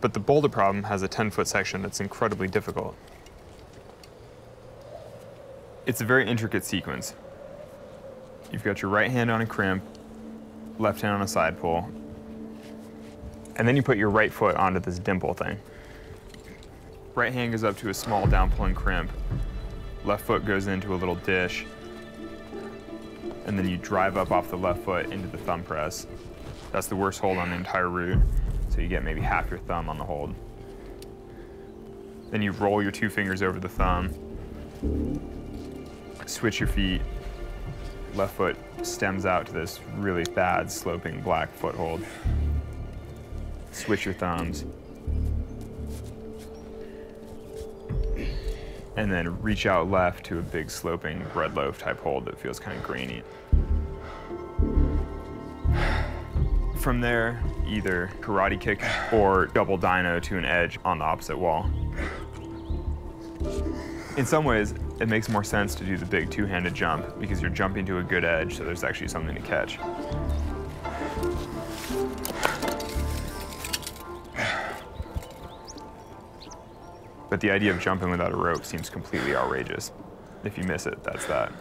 But the boulder problem has a 10-foot section that's incredibly difficult. It's a very intricate sequence. You've got your right hand on a crimp, left hand on a side pull, and then you put your right foot onto this dimple thing. Right hand goes up to a small down pull and crimp, left foot goes into a little dish, and then you drive up off the left foot into the thumb press. That's the worst hold on the entire route, so you get maybe half your thumb on the hold. Then you roll your two fingers over the thumb, switch your feet, left foot stems out to this really bad sloping black foothold. Switch your thumbs. And then reach out left to a big sloping bread loaf type hold that feels kind of grainy. From there, either karate kick or double dino to an edge on the opposite wall. In some ways, it makes more sense to do the big two-handed jump because you're jumping to a good edge, so there's actually something to catch. But the idea of jumping without a rope seems completely outrageous. If you miss it, that's that.